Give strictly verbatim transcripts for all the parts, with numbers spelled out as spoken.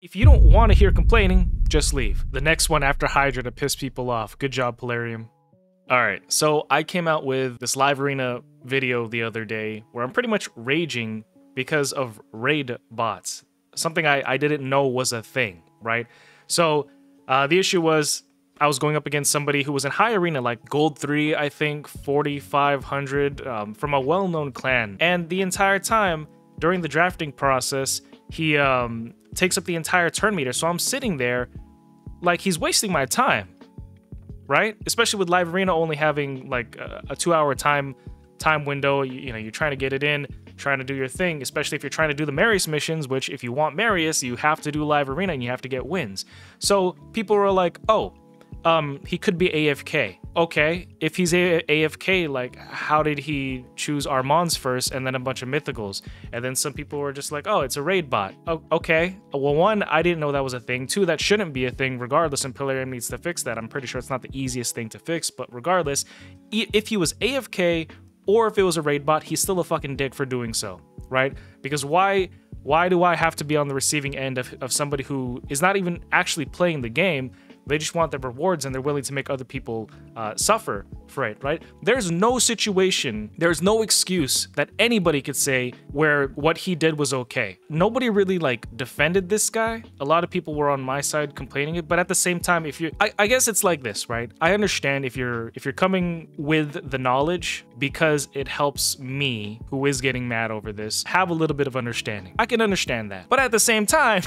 If you don't want to hear complaining, just leave. The next one after Hydra to piss people off. Good job, Polarium. Alright, so I came out with this live arena video the other day where I'm pretty much raging because of raid bots. Something I, I didn't know was a thing, right? So uh, the issue was I was going up against somebody who was in high arena, like Gold three, I think, forty-five hundred, um, from a well-known clan. And the entire time, during the drafting process, he um, takes up the entire turn meter, so I'm sitting there like he's wasting my time, right? Especially with live arena only having like a, a two-hour time time window. You, you know, you're trying to get it in, trying to do your thing, especially if you're trying to do the Marius missions, which if you want Marius, you have to do live arena and you have to get wins. So people were like, oh, um, he could be A F K. Okay, if he's A F K, like, how did he choose Arman's first and then a bunch of Mythicals? And then some people were just like, oh, it's a raid bot. Oh, okay, well, one, I didn't know that was a thing. Two, that shouldn't be a thing regardless, and Polarium needs to fix that. I'm pretty sure it's not the easiest thing to fix, but regardless, if he was A F K or if it was a raid bot, he's still a fucking dick for doing so, right? Because why why do I have to be on the receiving end of, of somebody who is not even actually playing the game? They just want their rewards and they're willing to make other people uh, suffer for it, right? There's no situation, there's no excuse that anybody could say where what he did was okay. Nobody really like defended this guy. A lot of people were on my side complaining it, but at the same time, if you, I, I guess it's like this, right? I understand if you're if you're coming with the knowledge because it helps me, who is getting mad over this, have a little bit of understanding. I can understand that. But at the same time,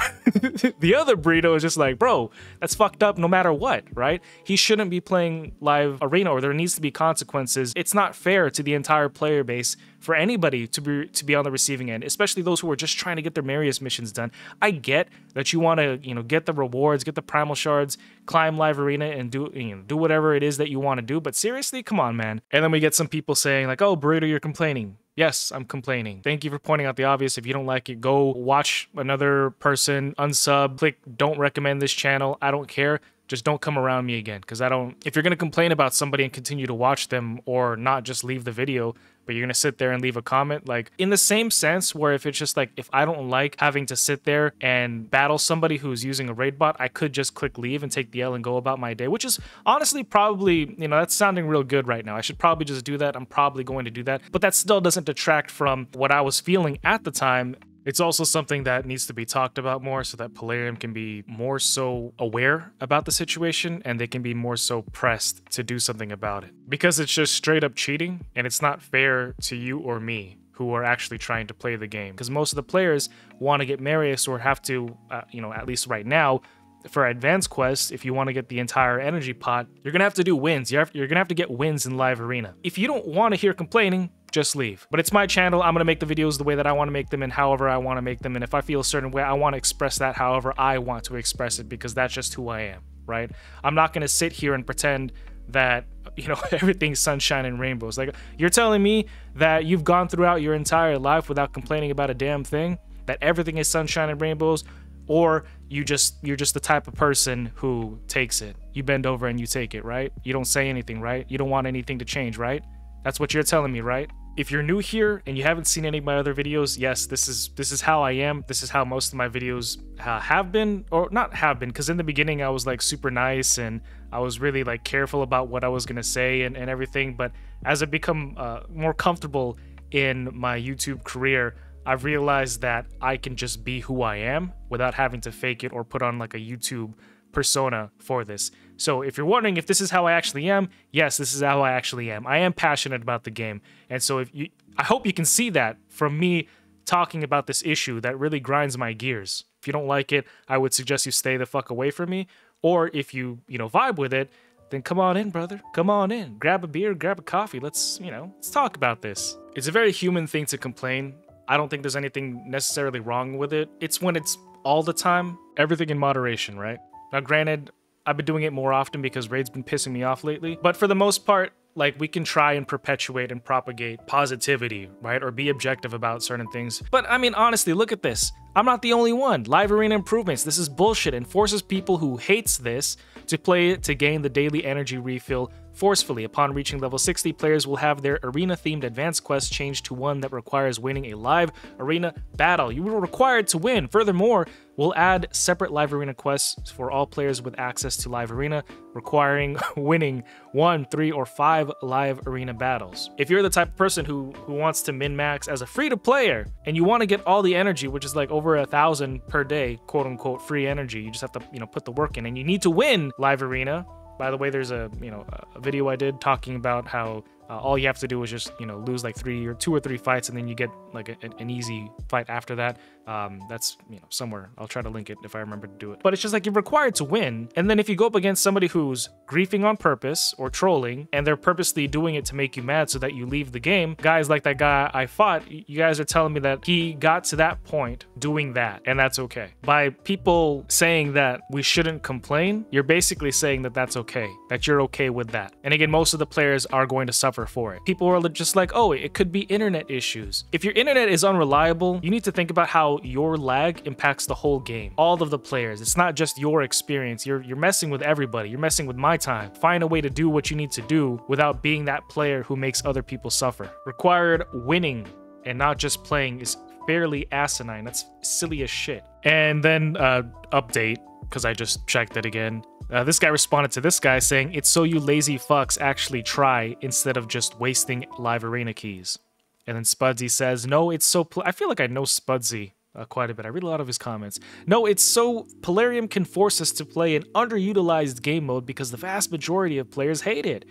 the other burrito is just like, bro, that's fucked up. No matter what, right? He shouldn't be playing live arena, or there needs to be consequences. It's not fair to the entire player base for anybody to be to be on the receiving end, especially those who are just trying to get their Marius missions done. I get that you want to, you know, get the rewards, get the primal shards, climb live arena, and do, you know, do whatever it is that you want to do, but seriously, come on, man. And then we get some people saying like, oh, burrito, you're complaining. Yes, I'm complaining. Thank you for pointing out the obvious. If you don't like it, go watch another person, unsub, click don't recommend this channel. I don't care. Just don't come around me again, because I don't... If you're going to complain about somebody and continue to watch them or not just leave the video, but you're going to sit there and leave a comment, like, in the same sense where if it's just like, if I don't like having to sit there and battle somebody who's using a raid bot, I could just click leave and take the L and go about my day, which is honestly probably, you know, that's sounding real good right now. I should probably just do that. I'm probably going to do that, but that still doesn't detract from what I was feeling at the time. It's also something that needs to be talked about more so that Polarium can be more so aware about the situation and they can be more so pressed to do something about it. Because it's just straight up cheating and it's not fair to you or me who are actually trying to play the game. Because most of the players want to get Marius or have to, uh, you know, at least right now, for advanced quests, if you want to get the entire energy pot, you're going to have to do wins. You're, you're going to have to get wins in live arena. If you don't want to hear complaining, just leave. But it's my channel. I'm going to make the videos the way that I want to make them and however I want to make them. And if I feel a certain way, I want to express that however I want to express it, because that's just who I am, right? I'm not going to sit here and pretend that, you know, everything's sunshine and rainbows. Like, you're telling me that you've gone throughout your entire life without complaining about a damn thing, that everything is sunshine and rainbows, or you just you're just the type of person who takes it. You bend over and you take it, right? You don't say anything, right? You don't want anything to change, right? That's what you're telling me, right? If you're new here and you haven't seen any of my other videos, yes, this is this is how I am. This is how most of my videos uh, have been, or not have been, because in the beginning I was like super nice and I was really like careful about what I was gonna say and, and everything. But as I've become uh, more comfortable in my YouTube career, I've realized that I can just be who I am without having to fake it or put on like a YouTube persona for this. So if you're wondering if this is how I actually am, yes, this is how I actually am. I am passionate about the game. And so if you, I hope you can see that from me talking about this issue that really grinds my gears. If you don't like it, I would suggest you stay the fuck away from me. Or if you, you know, vibe with it, then come on in, brother. Come on in. Grab a beer, grab a coffee. Let's, you know, let's talk about this. It's a very human thing to complain. I don't think there's anything necessarily wrong with it. It's when it's all the time, everything in moderation, right? Now, granted, I've been doing it more often because raid's been pissing me off lately, but for the most part, like, we can try and perpetuate and propagate positivity, right? Or be objective about certain things. But I mean, honestly, look at this. I'm not the only one. Live arena improvements. This is bullshit and forces people who hates this to play it to gain the daily energy refill forcefully. Upon reaching level sixty, players will have their arena-themed advanced quest changed to one that requires winning a live arena battle. You were required to win. Furthermore, We'll add separate Live Arena quests for all players with access to Live Arena, requiring winning one, three, or five Live Arena battles. If you're the type of person who, who wants to min-max as a free-to-player, and you want to get all the energy, which is like over a thousand per day, quote-unquote free energy, you just have to, you know, put the work in, and you need to win Live Arena. By the way, there's a, you know, a video I did talking about how Uh, all you have to do is just, you know, lose like three or two or three fights, and then you get like a, an easy fight after that. Um, that's, you know, somewhere. I'll try to link it if I remember to do it. But it's just like you're required to win. And then if you go up against somebody who's griefing on purpose or trolling, and they're purposely doing it to make you mad so that you leave the game, guys like that guy I fought, you guys are telling me that he got to that point doing that, and that's okay. By people saying that we shouldn't complain, you're basically saying that that's okay, that you're okay with that. And again, most of the players are going to suffer for it. People are just like, oh, it could be internet issues. If your internet is unreliable, you need to think about how your lag impacts the whole game, all of the players. It's not just your experience. You're, you're messing with everybody. You're messing with my time. Find a way to do what you need to do without being that player who makes other people suffer. Required winning and not just playing is fairly asinine. That's silly as shit. And then uh, update, because I just checked it again. Uh, this guy responded to this guy saying, it's so you lazy fucks actually try instead of just wasting Live Arena keys. And then Spudsy says, no, it's so... I feel like I know Spudsy uh, quite a bit. I read a lot of his comments. No, it's so Polarium can force us to play an underutilized game mode because the vast majority of players hate it,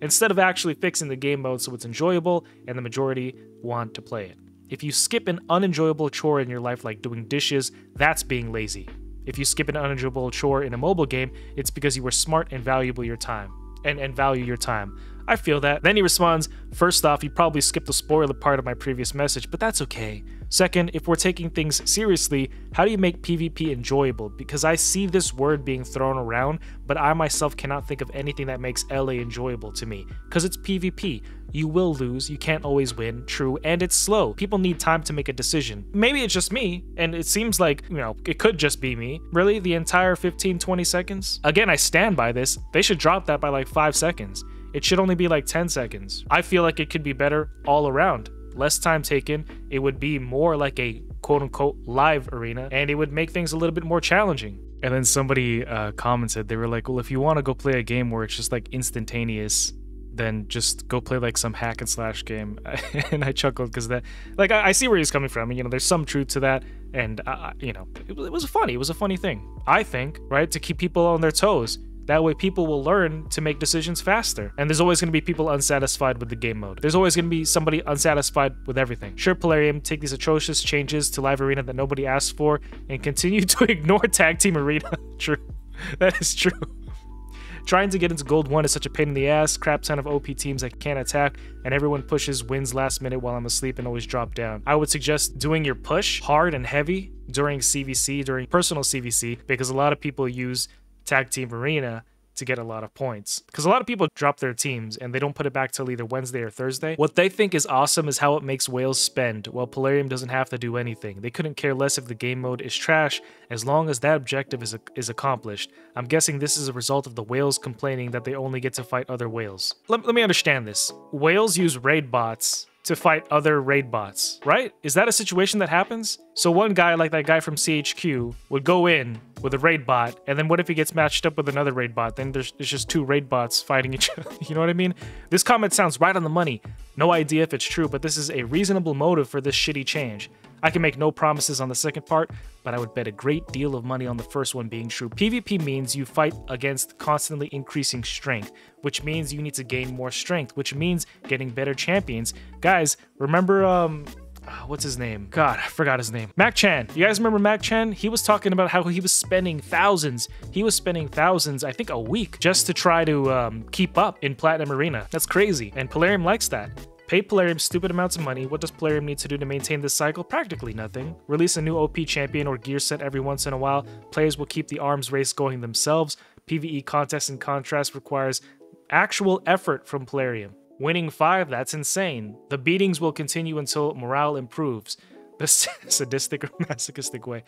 instead of actually fixing the game mode so it's enjoyable and the majority want to play it. If you skip an unenjoyable chore in your life like doing dishes, that's being lazy. If you skip an unenjoyable chore in a mobile game, it's because you were smart and valuable your time. And, and value your time. I feel that. Then he responds, first off, you probably skipped the spoiler part of my previous message, but that's okay. Second, if we're taking things seriously, how do you make PvP enjoyable? Because I see this word being thrown around, but I myself cannot think of anything that makes L A enjoyable to me. Because it's PvP. You will lose, you can't always win, true, and it's slow. People need time to make a decision. Maybe it's just me, and it seems like, you know, it could just be me. Really? The entire fifteen, twenty seconds? Again, I stand by this. They should drop that by like five seconds. It should only be like ten seconds. I feel like it could be better all around. Less time taken, it would be more like a quote-unquote live arena, and it would make things a little bit more challenging. And then somebody uh, commented, they were like, well, if you want to go play a game where it's just like instantaneous, then just go play like some hack and slash game. And I chuckled because that, like, I, I see where he's coming from. You know, there's some truth to that. And, uh, you know, it, it was funny. It was a funny thing, I think, right? To keep people on their toes. That way people will learn to make decisions faster. And there's always going to be people unsatisfied with the game mode. There's always going to be somebody unsatisfied with everything. Sure, Polarium, take these atrocious changes to Live Arena that nobody asked for and continue to ignore Tag Team Arena. True. That is true. Trying to get into Gold one is such a pain in the ass, crap ton of O P teams that can't attack, and everyone pushes wins last minute while I'm asleep and always drop down. I would suggest doing your push hard and heavy during C V C, during personal C V C, because a lot of people use Tag Team Arena to get a lot of points. Because a lot of people drop their teams and they don't put it back till either Wednesday or Thursday. What they think is awesome is how it makes whales spend, while Polarium doesn't have to do anything. They couldn't care less if the game mode is trash as long as that objective is, is accomplished. I'm guessing this is a result of the whales complaining that they only get to fight other whales. Let, let me understand this. Whales use raid bots to fight other raid bots, right? Is that a situation that happens? So one guy, like that guy from C H Q, would go in with a raid bot, and then what if he gets matched up with another raid bot? Then there's, there's just two raid bots fighting each other, you know what I mean? This comment sounds right on the money. No idea if it's true, but this is a reasonable motive for this shitty change. I can make no promises on the second part, but I would bet a great deal of money on the first one being true. PvP means you fight against constantly increasing strength, which means you need to gain more strength, which means getting better champions. Guys, remember, um, what's his name? God, I forgot his name. Macchan. You guys remember Macchan? He was talking about how he was spending thousands. He was spending thousands, I think a week, just to try to um, keep up in Platinum Arena. That's crazy. And Polarium likes that. Pay Polarium stupid amounts of money. What does Polarium need to do to maintain this cycle? Practically nothing. Release a new O P champion or gear set every once in a while. Players will keep the arms race going themselves. PvE contests, in contrast, requires actual effort from Polarium. Winning five, that's insane. The beatings will continue until morale improves. The sadistic or masochistic way.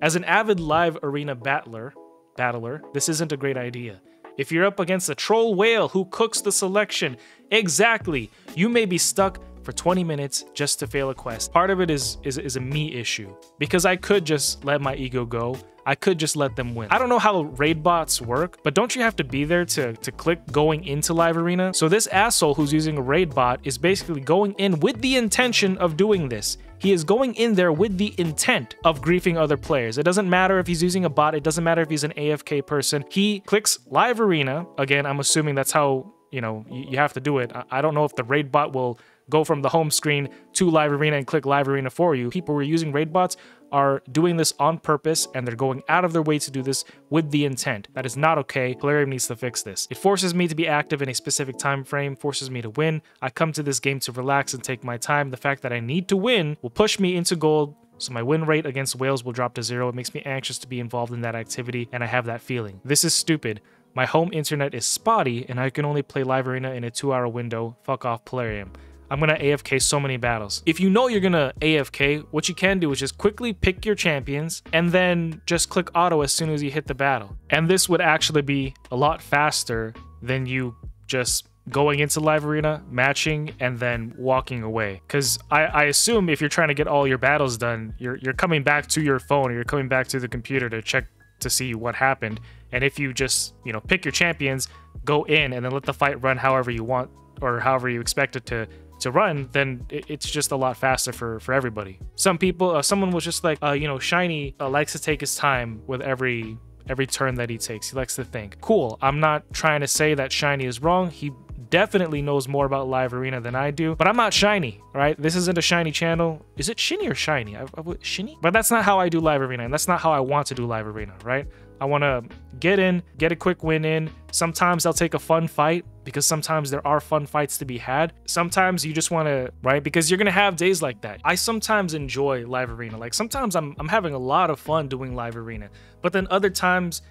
As an avid live arena battler, battler, this isn't a great idea. If you're up against a troll whale who cooks the selection, exactly, you may be stuck for for twenty minutes just to fail a quest. Part of it is, is, is a me issue, because I could just let my ego go. I could just let them win. I don't know how raid bots work, but don't you have to be there to, to click going into live arena? So this asshole who's using a raid bot is basically going in with the intention of doing this. He is going in there with the intent of griefing other players. It doesn't matter if he's using a bot. It doesn't matter if he's an A F K person. He clicks live arena. Again, I'm assuming that's how, you know, you have to do it. I don't know if the raid bot will go from the home screen to live arena and click live arena for you. People who are using raid bots are doing this on purpose, and they're going out of their way to do this with the intent. That is not okay. Polarium needs to fix this. It forces me to be active in a specific time frame, forces me to win. I come to this game to relax and take my time. The fact that I need to win will push me into gold, so my win rate against Wales will drop to zero. It makes me anxious to be involved in that activity, and I have that feeling. This is stupid. My home internet is spotty, and I can only play live arena in a two-hour window. Fuck off, Polarium. I'm gonna A F K so many battles. If you know you're gonna A F K, what you can do is just quickly pick your champions and then just click auto as soon as you hit the battle. And this would actually be a lot faster than you just going into live arena, matching, and then walking away. Because I, I assume if you're trying to get all your battles done, you're, you're coming back to your phone or you're coming back to the computer to check to see what happened. And if you just, you know, pick your champions, go in, and then let the fight run however you want or however you expect it to to run, then it's just a lot faster for for everybody. Some people, uh, someone was just like, uh, you know, Shiny uh, likes to take his time with every every turn that he takes. He likes to think. Cool. I'm not trying to say that Shiny is wrong. He definitely knows more about live arena than I do, but I'm not Shiny, right? This isn't a Shiny channel. Is it Shiny or Shiny? I, I, Shiny? But that's not how I do live arena, and that's not how I want to do live arena, right? I want to get in, get a quick win in. Sometimes I'll take a fun fight, because sometimes there are fun fights to be had. Sometimes you just want to, right? Because you're going to have days like that. I sometimes enjoy live arena. Like sometimes I'm, I'm having a lot of fun doing live arena, but then other times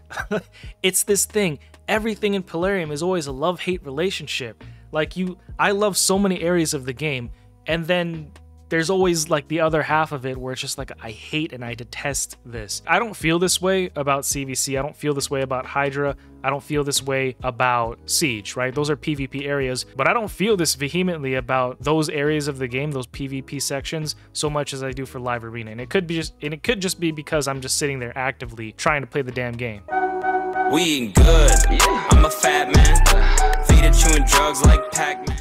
it's this thing. Everything in Polarium is always a love-hate relationship. Like you, I love so many areas of the game, and then there's always like the other half of it where it's just like, I hate and I detest this. I don't feel this way about C V C. I don't feel this way about Hydra. I don't feel this way about Siege, right? Those are PvP areas, but I don't feel this vehemently about those areas of the game, those PvP sections, so much as I do for live arena. And it could be just, and it could just be because I'm just sitting there actively trying to play the damn game. We ain't good. I'm a fat man. Feed it chewing drugs like Pac-Man.